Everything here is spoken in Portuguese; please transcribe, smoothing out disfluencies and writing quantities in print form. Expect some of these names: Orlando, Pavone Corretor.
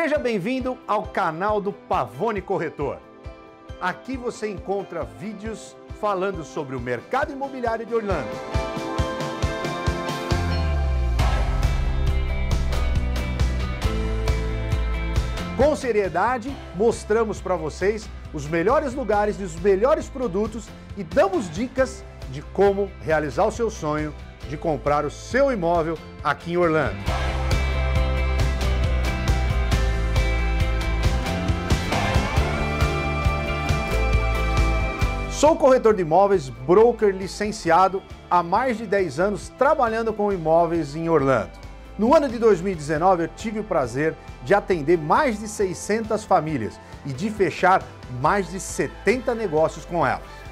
Seja bem-vindo ao canal do Pavone Corretor. Aqui você encontra vídeos falando sobre o mercado imobiliário de Orlando. Com seriedade, mostramos para vocês os melhores lugares e os melhores produtos e damos dicas de como realizar o seu sonho de comprar o seu imóvel aqui em Orlando. Sou corretor de imóveis, broker licenciado, há mais de 10 anos trabalhando com imóveis em Orlando. No ano de 2019, eu tive o prazer de atender mais de 600 famílias e de fechar mais de 70 negócios com elas.